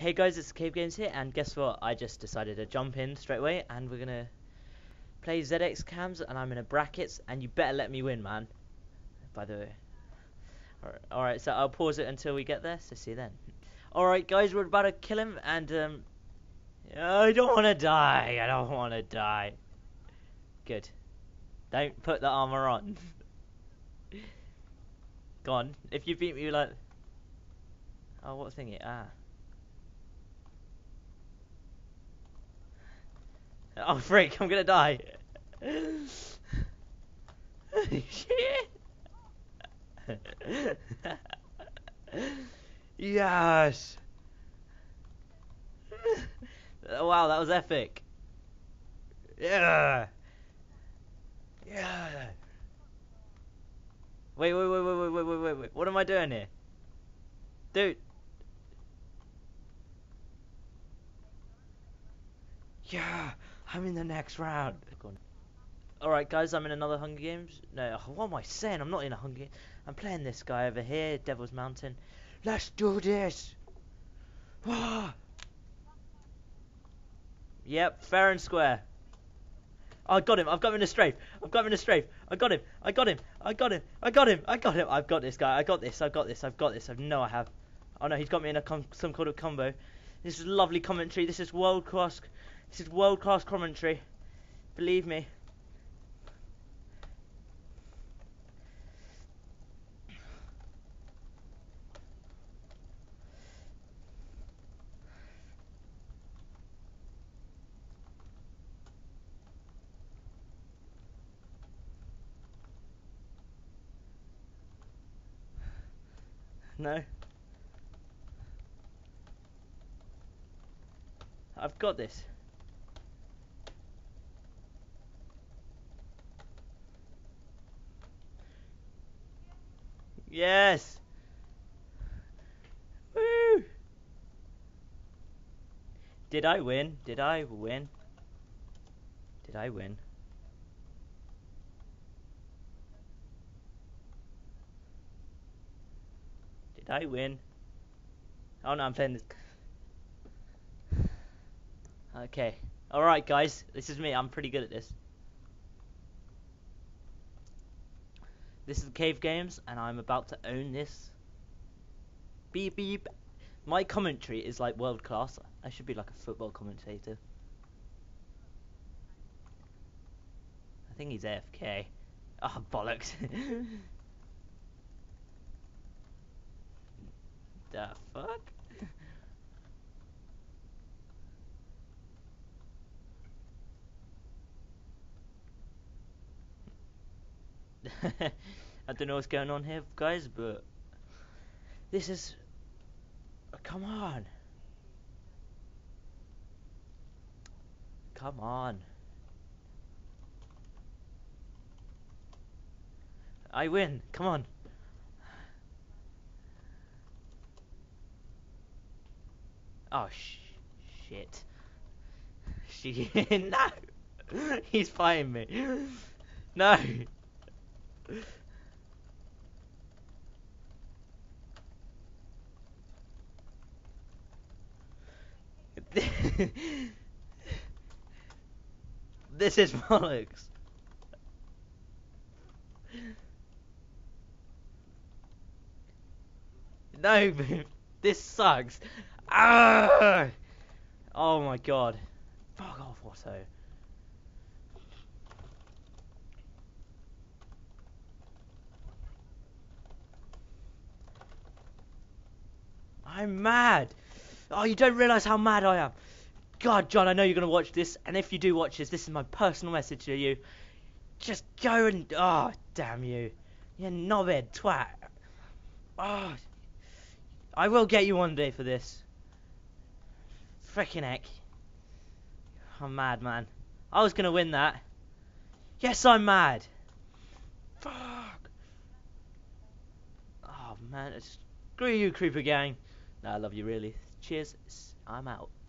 Hey guys, it's CaveGames here, and guess what? I just decided to jump in straight away, and we're gonna play ZX cams, and I'm in a brackets, and you better let me win, man. By the way. Alright, so I'll pause it until we get there, so see you then. Alright guys, we're about to kill him, and I don't wanna die, Good. Don't put the armor on. Go on, if you beat me, like... Oh, what thingy? Ah. Oh freak, I'm gonna die. Shit. Yes. Wow, that was epic. Yeah. Yeah. Wait. What am I doing here? Dude. Yeah. I'm in the next round. Alright guys, I'm in another Hunger Games. No, what am I saying? I'm not in a Hunger Games. I'm playing this guy over here, Devil's Mountain. Let's do this! Yep, fair and square. Oh, I got him. I've got him in a strafe. I got him. I've got this guy. I know I have. Oh no, he's got me in a some kind of combo. This is lovely commentary. This is world class. This is world-class commentary, believe me. No. I've got this. Yes. Woo. Did I win? Did I win? Oh no, I'm playing this. Okay. Alright guys, this is me. I'm pretty good at this. This is CaveGames, and I'm about to own this. Beep beep. My commentary is like world class. I should be like a football commentator. I think he's AFK. Ah, bollocks. The fuck? I don't know what's going on here, guys, but this is... Come on. I win. Come on. Oh, shit. No! He's fighting me. No! This is bollocks. No, this sucks. Arrgh! Oh my god. Fuck off, Watto. I'm mad. Oh, you don't realise how mad I am. God, John, I know you're going to watch this. And if you do watch this is my personal message to you. Just go and... Oh, damn you. You knobhead twat. Oh, I will get you one day for this. Frickin' heck. I'm mad, man. I was going to win that. Yes, I'm mad. Fuck. Oh, man, it's... Screw you, CreeperGang. No, I love you, really. Cheers. I'm out.